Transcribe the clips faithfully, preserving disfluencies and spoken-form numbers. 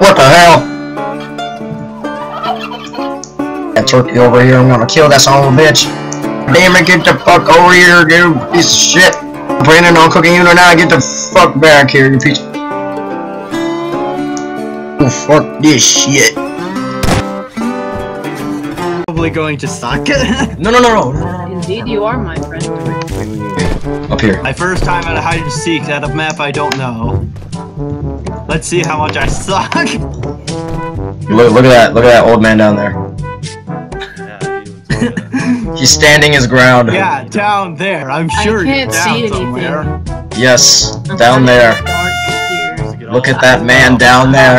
What the hell? That turkey over here, I'm gonna kill that son of a bitch. Damn it, get the fuck over here, you piece of shit. I'm planning on cooking you tonight, get the fuck back here, you piece of... Oh, fuck this shit. Probably going to suck. no, no, no, no, no. Indeed, you are my friend. Up here. My first time at a hide and seek at a map I don't know. Let's see how much I suck. Look, look at that. Look at that old man down there. He's standing his ground. Yeah, down there. I'm sure you're down somewhere. Anything. Yes, down there. Look at that man down there.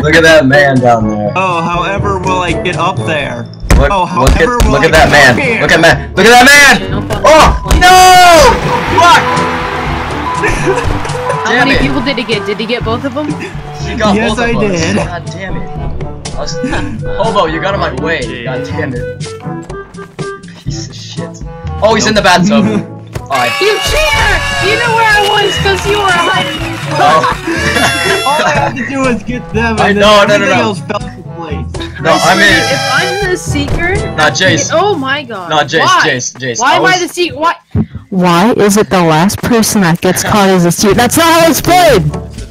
Look at that man down there. Oh, however will I get up there? Look, oh, however look at, will look I at that man. Here. Look at man. Look at that man. Oh no! Fuck! How many people did he get? Did he get both of them? He got yes, both of I us. did. God damn it! Was, Hobo, you got in my way. God damn it! Piece of shit. Oh, he's nope. in the bathtub. Right. You cheater! You know where I was because you were hiding. Oh. All I had to do was get them, and I know, then no, everything no, no. else fell into place. No, I, I mean, if I'm the seeker, not Jace. Get, oh my god! Not Jace. Why? Jace. Jace. Why I am was... I the seeker? Why? Why is it the last person that gets caught as a seeker? That's not how it's played.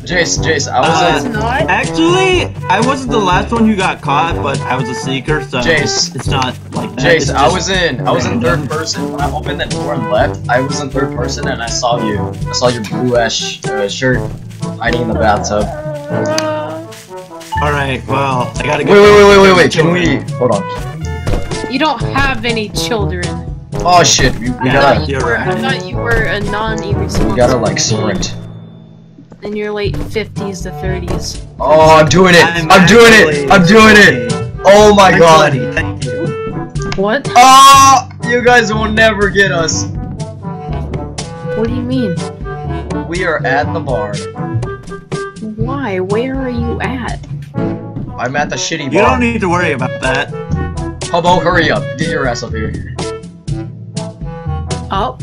Jace, Jace, I was. Uh, not. Actually, I wasn't the last one who got caught, but I was a seeker, so Jace. it's not. Like Jace, I was in, I was in third person. When I opened that door and left, I was in third person and I saw you. I saw your blue ash uh, shirt hiding in the bathtub. Alright, well, I gotta go. Wait, wait, wait, wait, wait, can we... Hold on. You don't have any children. Oh shit, we, we gotta... You were, I thought you were a non-irresponsible. We gotta, like, sprint. In your late fifties to thirties. Oh, I'm doing it! I'm, I'm doing it! I'm doing it! Oh my god! Thank you. What? Oh, you guys will never get us. What do you mean? We are at the bar. Why? Where are you at? I'm at the shitty bar. You don't need to worry about that. Hobo, hurry up. Get your ass up here. Up.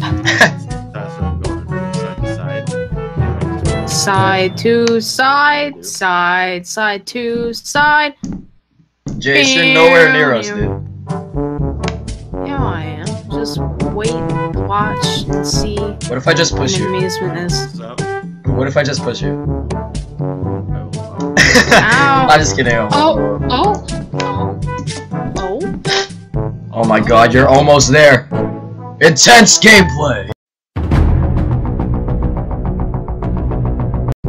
Side to side, side, side to side. Jason, nowhere near us, dude. I am. Just wait, watch, and see. What if I just push you? What if I just push you? I'm just kidding. Oh, oh, oh, oh. Oh my god, you're almost there. Intense gameplay.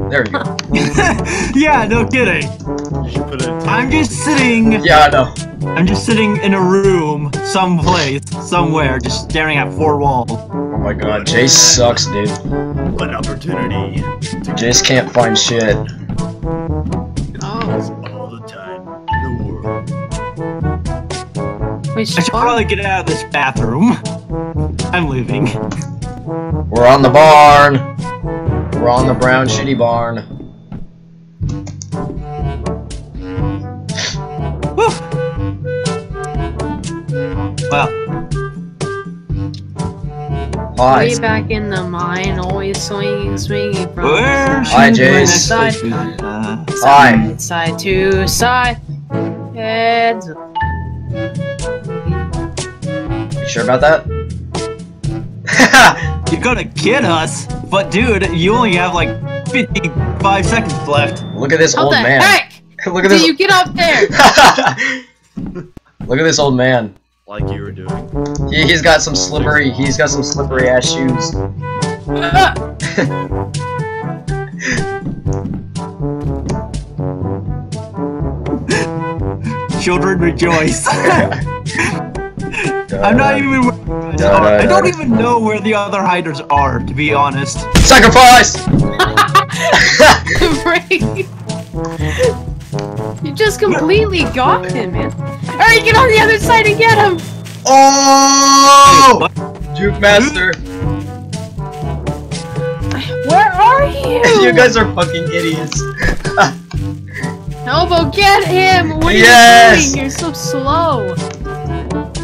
There you go. Yeah, no kidding. You should put it. I'm just sitting. Yeah, I know. I'm just sitting in a room, someplace, somewhere, just staring at four walls. Oh my god, Jace sucks, dude. What opportunity? Jace can't find shit. Oh. All the time in the world. We should I should probably get out of this bathroom. I'm leaving. We're on the barn. We're on the brown shitty barn. Woo! Wow. Hi. Way back in the mine, always swinging, swinging from side to side. Hi. Side to side. Heads up. You sure about that? You're gonna get us, but dude, you only have like fifty-five seconds left. Look at this How old the man. Heck? Look at this. Did you get up there? Look at this old man. Like you were doing. He, he's got some slippery. He's got some slippery ass shoes. Children rejoice. I'm not even. Da, da, da, I don't even know where the other hiders are, to be honest. Sacrifice! You just completely got him, man. Alright, get on the other side and get him! Oh! Juke Master! Where are you? You guys are fucking idiots. Elbow, get him! What are yes! you doing? You're so slow.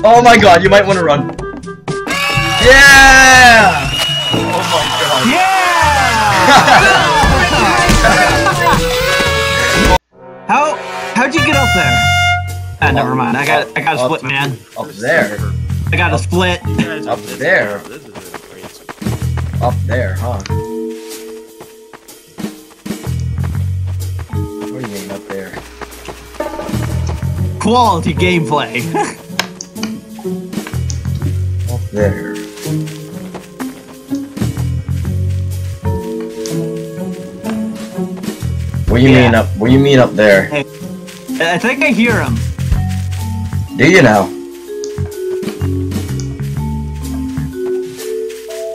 Oh my god, you might want to run. Yeah! Oh my god. Yeah! How? How'd you get up there? Ah, never mind. I got. I got a split, man. Up there. I got a split. Up there. Up there, huh? What do you mean up there? Quality gameplay. Up there. What do you yeah. mean up? What do you mean up there? Hey, I think I hear him. Do you now?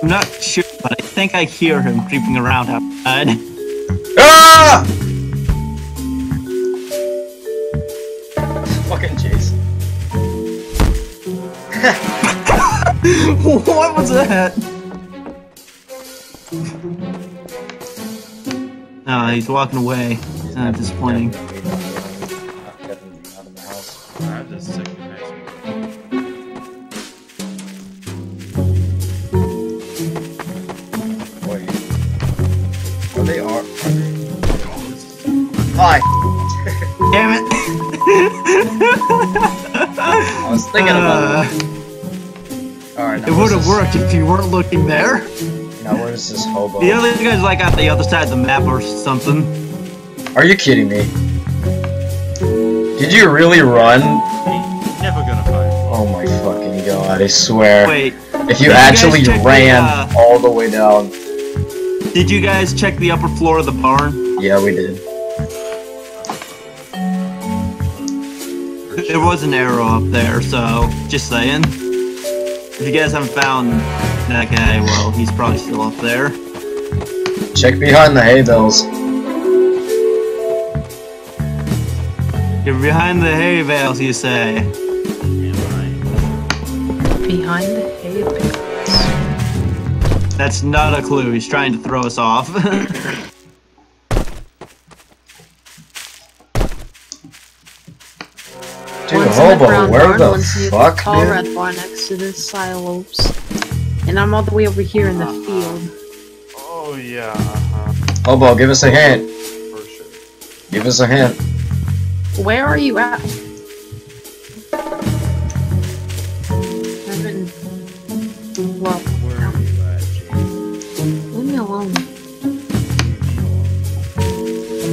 I'm not sure, but I think I hear him creeping around outside. Ah! Fucking Jason. What was that? Oh, he's walking away. He's not disappointing. They are. Hi. Damn it. I was thinking about it. Uh, Alright. It would have worked if you weren't looking there. Now where is this hobo? The other guy's like on the other side of the map or something. Are you kidding me? Did you really run? He's never gonna find me. Oh my fucking god! I swear. Wait. If you actually ran the, uh... all the way down. Did you guys check the upper floor of the barn? Yeah, we did. There was an arrow up there, so just saying. If you guys haven't found that guy, well, he's probably still up there. Check behind the hay bales. You're behind the hay bales, you say? Behind the hay bales. That's not a clue, he's trying to throw us off. Dude, hobo, where the fuck, dude? Red bar next to the silos. And I'm all the way over here in the field. Oh, yeah. Uh-huh. Hobo, give us a hint. For sure. Give us a hint. Where are you at? I've been... Well...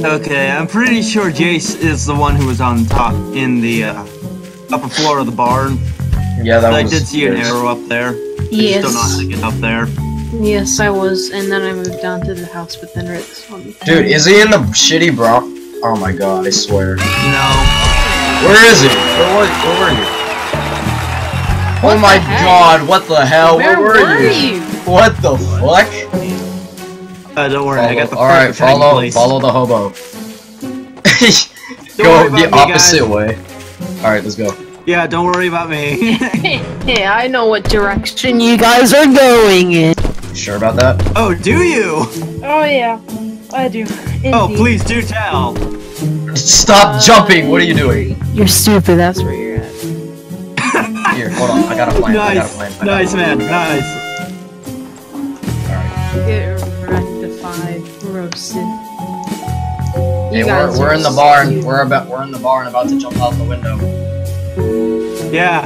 Okay, I'm pretty sure Jace is the one who was on top in the uh, upper floor of the barn. Yeah, that was. I did see an arrow up there. Yes. I just don't know how to get up there. Yes, I was, and then I moved down to the house, but then Rick's home. Dude, is he in the shitty bro? Oh my god, I swear. No. Where is he? Where was? Where were you? What oh my god! What the hell? Where, Where were, were you? you? What the fuck? Uh, don't worry, follow. I got the Alright, follow, place. follow the hobo. Go the opposite guys. way. Alright, let's go. Yeah, don't worry about me. Yeah, I know what direction you guys are going in. Sure about that? Oh, do you? Oh, yeah. I do. Indeed. Oh, please do tell. Stop uh, jumping, what are you doing? You're stupid, that's where you're at. Here, hold on, I got a plan. Nice, I got a plan. nice man, nice. Alright. Roasted. Hey, we're, we're in the barn. Stupid. We're about we're in the barn, about to jump out the window. Yeah,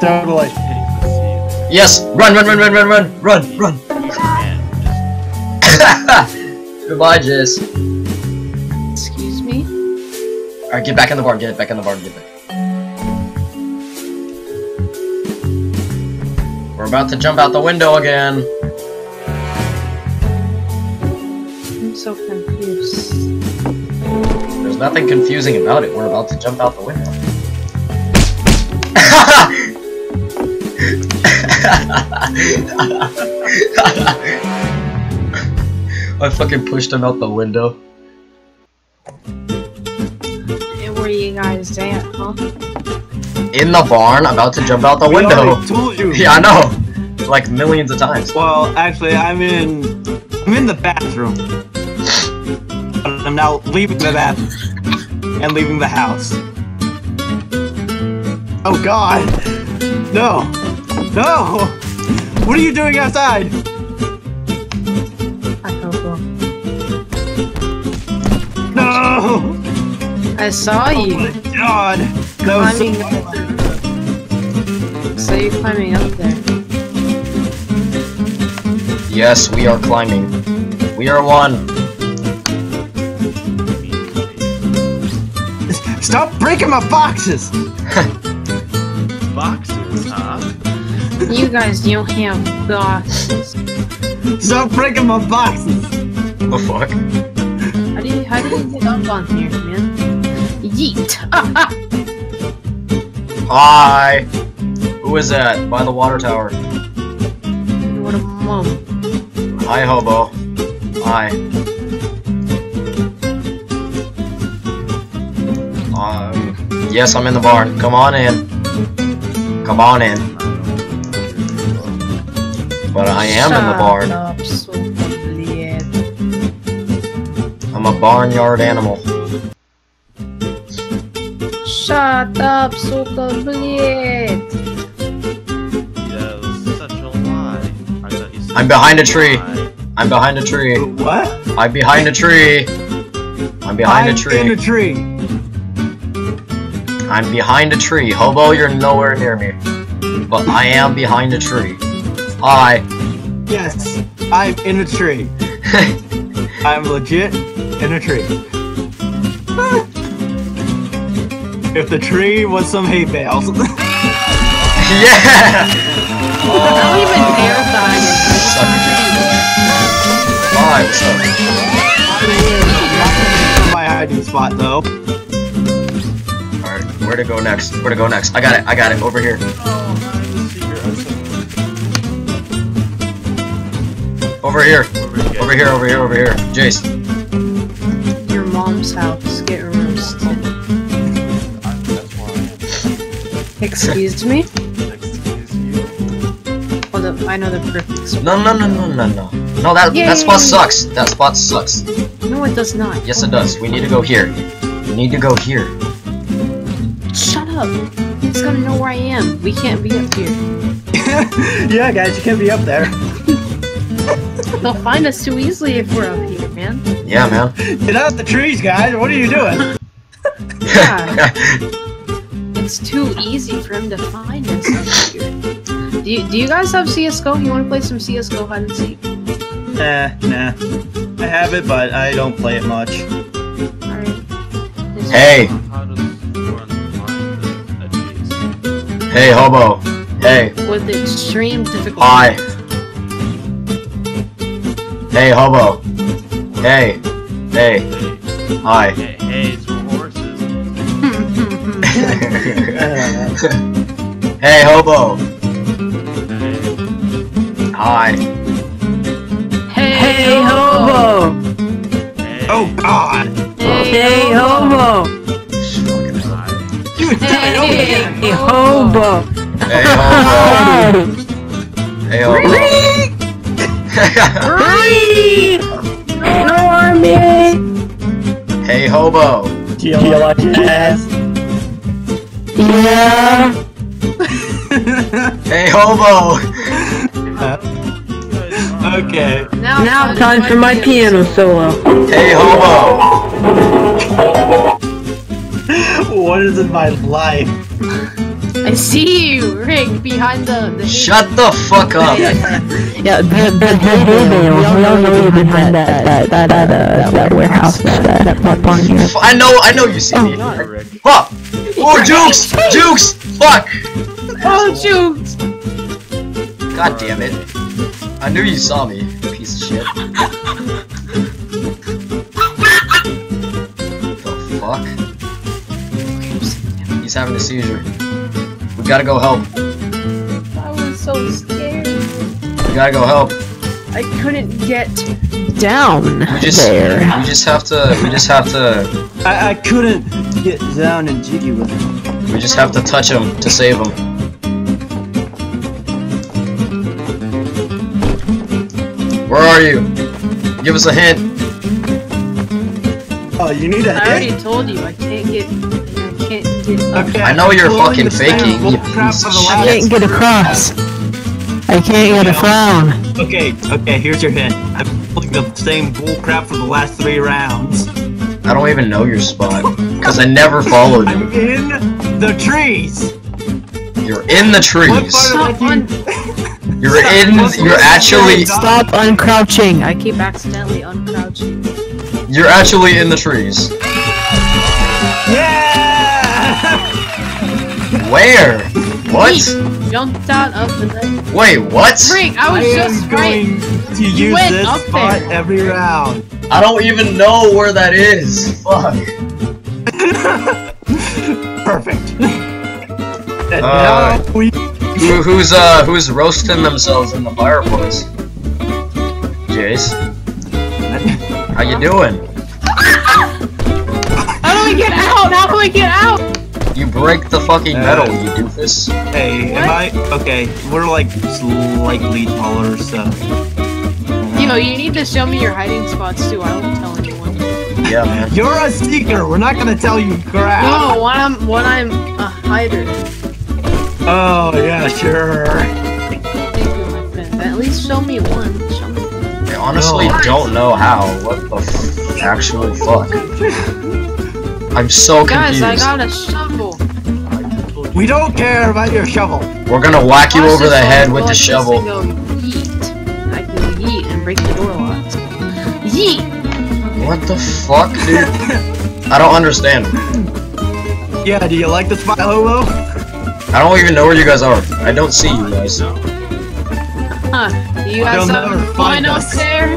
totally. Yes, run, run, run, run, run, run, run, run. Goodbye, Jizz. Excuse me. All right, get back in the barn. Get back in the barn. Get back. We're about to jump out the window again. So confused. There's nothing confusing about it. We're about to jump out the window. I fucking pushed him out the window. And where you guys at, huh? In the barn, about to jump out the we window. Told you. Yeah, I know. Like millions of times. Well, actually, I'm in. I'm in the bathroom. I'm now leaving the bathroom and leaving the house. Oh god! No! No! What are you doing outside? I don't know. No! I saw you! Oh my god! That was climbing so up there. So you're climbing up there. Yes, we are climbing. We are one! Stop breaking my boxes! Boxes, huh? You guys don't have boxes. Stop breaking my boxes! Oh fuck. How do you, how do you get up on here, man? Yeet! Hi! Who is that? By the water tower. What a mum. Hi, hobo. Hi. Um, yes, I'm in the barn. Come on in. Come on in. But I am Shut in the barn. Up, so I'm a barnyard animal. Shut up, sucker bleed. Yeah, such a lie. I thought you said I'm behind a tree. Lie. I'm behind a tree. What? I'm behind a tree. I'm behind I'm a tree. I'm in a tree. I'm behind a tree. Hobo, you're nowhere near me. But I am behind a tree. I... Yes, I'm in a tree. I'm legit in a tree. If the tree was some hay bales. Yeah! Don't even verify it. Alright, what's up? I'm not my hiding spot, though. Where to go next? Where to go next? I got it, I got it, over here. Over here, over here, over here, over here. Jace. Your mom's house, get roasted. Excuse me? Excuse you. Hold up, I know the perfect spot. No, no, no, no, no, no. No, that, that spot sucks. That spot sucks. No, it does not. Yes, it does. We need to go here. We need to go here. Shut up! He's gonna know where I am. We can't be up here. Yeah, guys, you can't be up there. They'll find us too easily if we're up here, man. Yeah, man. Get out the trees, guys. What are you doing? Yeah. It's too easy for him to find us up here. Do you, do you guys have C S G O? You want to play some C S G O hide and seek? Nah, nah. I have it, but I don't play it much. Alright. Hey! Hey, hobo. Hey. With extreme difficulty. Hi. Hey, hobo. Hey. Hey. Hi. Hey, hey, it's for horses. Hey, hobo. Hey. Hi. Hey, hey hobo. Hey. Oh, God. Hey, hey hobo. Hey, hey, hobo! Hey, hobo! Hey, hobo! Hey, hobo! Hey, hobo! Do you like jazz? Yeah! Hey, hobo! Okay. Now, now time for my piano solo. Hey, hobo! What is in my life? I see you, Rick, behind the. the Shut the fuck up! Yeah, the the video. We all know you behind that that that that uh, that warehouse that that pop on here. I know, I know you see me. Fuck! Oh, Jukes, Jukes, fuck! Oh, Jukes! God damn it! I knew you saw me, piece of shit. The fuck? He's having a seizure. We gotta go help. I was so scared. We gotta go help. I couldn't get down we just, there. We just have to. We just have to. I, I couldn't get down and jiggy with him. We just have to touch him to save him. Where are you? Give us a hint. Oh, you need a I hint? I already told you. I can't get. Okay, I know you're fucking faking. You piece of shit. I can't get across. I can't get a frown. Okay, okay, here's your hint. I'm pulling the same bullcrap for the last three rounds. I don't even know your spot, because I never followed you. I'm in the trees! You're in the trees! Stop un- You're stop in- stop you're actually- Stop uncrouching! I keep accidentally uncrouching. You're actually in the trees. Yeah! Where? What? He jumped out of the net. Wait, what? Rick, I was I just going right. to use you went this up spot there. every round. I don't even know where that is. Fuck. Perfect. Uh, who, who's uh who's roasting themselves in the fireplace? Jace, how you doing? How do I get out? How do I get out? You break the fucking metal, uh, you doofus. Hey, what? am I- okay, we're like, slightly taller, so... You know, you need to show me your hiding spots, too, I won't tell anyone. Yeah, man. You're a seeker, we're not gonna tell you crap! No, when I'm- when I'm a hider. Oh, yeah, sure. Thank you, my friend. At least show me one. Show me one. I honestly no. don't know how. What the f- actual fuck. I'm so confused. Guys, I got a shovel. We don't care about your shovel. We're gonna whack you over the head with the shovel. Go yeet. I can go yeet and break the door locked. Yeet! What the fuck, dude? I don't understand. Yeah, do you like this spot, Hobo? I don't even know where you guys are. I don't see you guys. Huh. You guys have fun up there?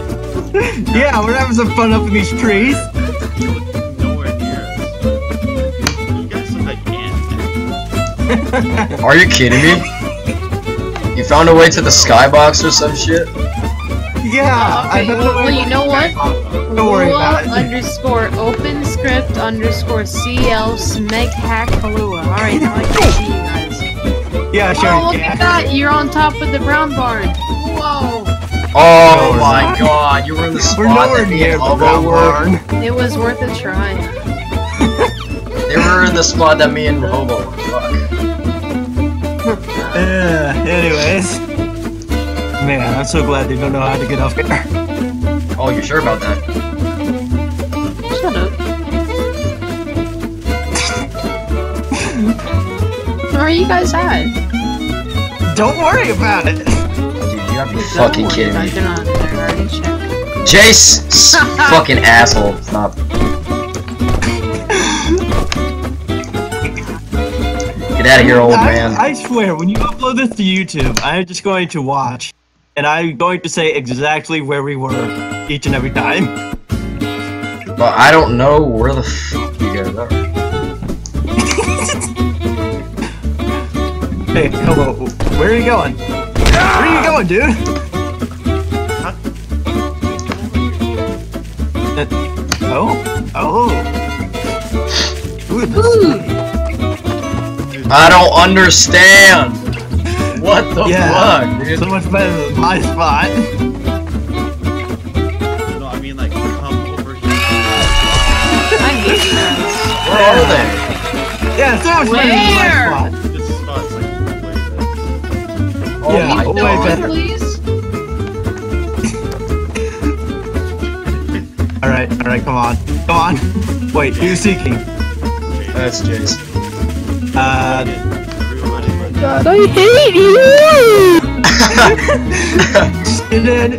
Yeah, we're having some fun up in these trees. Are you kidding me? You found a way to the skybox or some shit? Yeah. Uh, okay. Well, well, you know what? Don't worry about it. Underscore open script underscore cl smeg hack halua. All right, now I can see you guys. Yeah, sure. Oh, look at that! You're on top of the brown barn. Whoa. Oh my God! You were in the spot. We're nowhere near the brown barn. It was worth a try. They were in the spot that me and Hobo were. Fuck. uh, anyways. Man, I'm so glad they don't know how to get off here. Oh, you sure about that? Shut up. Where are you guys at? Don't worry about it. Dude, you have to be fucking kidding me. Jace! Fucking asshole. Stop. Get out of here, old man. I, I swear, when you upload this to YouTube, I'm just going to watch, and I'm going to say exactly where we were each and every time. But I don't know where the fuck you guys are. Hey, hello. Where are you going? Where are you going, dude? Huh? Uh, oh? Oh. Ooh, this is... I don't understand! What the yeah, fuck, dude? So much better than my spot. No, I mean like, come over here. I hate this. Where are they? Yeah, so much better than my spot. This spot's like, way better. Oh yeah, my God. Way better. Please? Alright, alright, come on. Come on. Wait, who's seeking? That's Jace. Uh, I hate you! And then,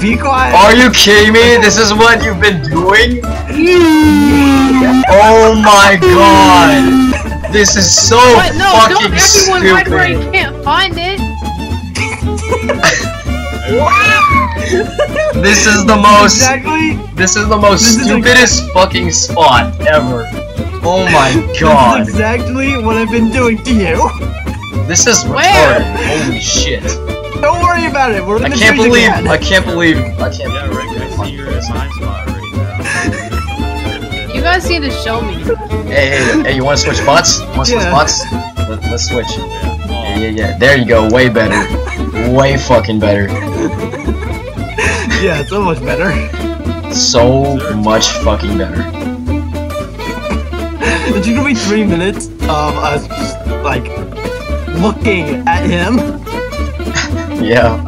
be quiet! Are you kidding me? This is what you've been doing? Oh my God! This is so but no, fucking don't everyone stupid! Right where you can't find it! This is the most- exactly. This is the most this stupidest exactly. fucking spot ever. Oh my God! This is exactly what I've been doing to you! This is retarded. Holy shit. Don't worry about it, we're in I the can't believe, again. I can't believe- I can't yeah, believe- Yeah, Rick, I see you're in a sign spot right now. You guys need to show me. Hey, hey, hey, you wanna switch spots? You wanna switch yeah. spots? Let, let's switch. Yeah. yeah, yeah, yeah, there you go, way better. Way fucking better. Yeah, so much better. So much fucking better. It's gonna be three minutes of us just, like, looking at him. Yeah.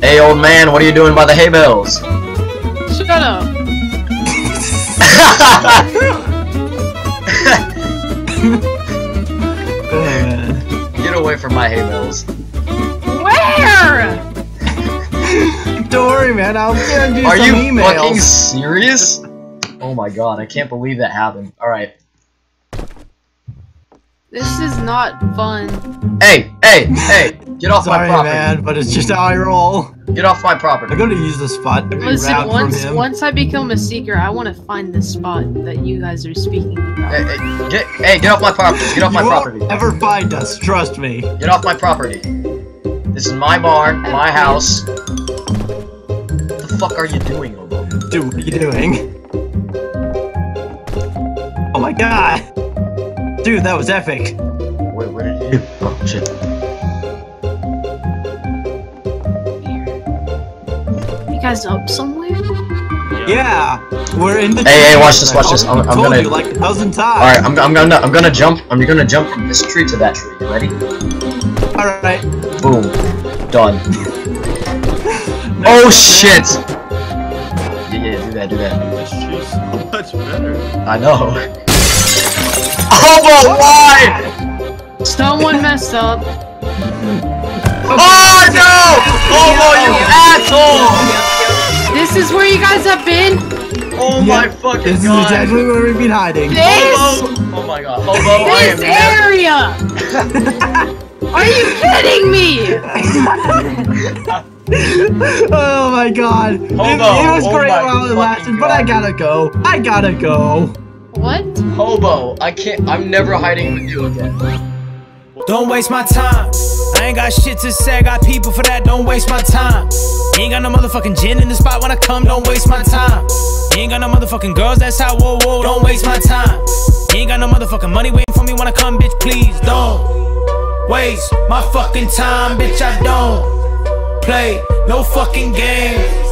Hey, old man, what are you doing by the hay bales? Shut up. Get away from my hay bales. Where? Don't worry, man. I'll send you Are some you emails. Are you fucking serious? Oh my god, I can't believe that happened. Alright. This is not fun. Hey, hey, hey! Get off Sorry, my property. Sorry, man, but it's just how I roll. Get off my property. I'm gonna use this spot to be Listen, once from him. once I become a seeker, I want to find the spot that you guys are speaking about. Hey, hey, get, hey, get off my property. Get off you my property. You won't ever find us, trust me. Get off my property. This is my bar, my house. What the fuck are you doing, Obo? Dude, what are you doing? Oh my god! Dude, that was epic! Wait, what did you- Oh, shit. You guys up somewhere? Yeah! We're in the- Hey, hey, watch this, watch this. I'm, I'm gonna- I told you like a thousand times! Alright, I'm, I'm gonna- I'm gonna jump- I'm gonna jump from this tree to that tree. You ready? Alright. Boom. Done. Oh, shit! Yeah, yeah, do that, do that. This tree's so much better. I know. Obo, why? Someone messed up. Oh no! Obo, you asshole! This is where you guys have been? Oh my yep. fucking this god! This is exactly where we've been hiding. This? Obo. Oh my god! Obo, this I am area! Are you kidding me? Oh my god! Obo, it, it was oh great while it lasted, god. But I gotta go. I gotta go. What? Hobo, I can't- I'm never hiding with you again. Don't waste my time. I ain't got shit to say, I got people for that, don't waste my time. Ain't got no motherfucking gin in the spot when I come, don't waste my time. Ain't got no motherfucking girls, that's how, whoa, whoa, don't waste my time. Ain't got no motherfucking money waiting for me when I come, bitch, please don't waste my fucking time, bitch, I don't play no fucking games.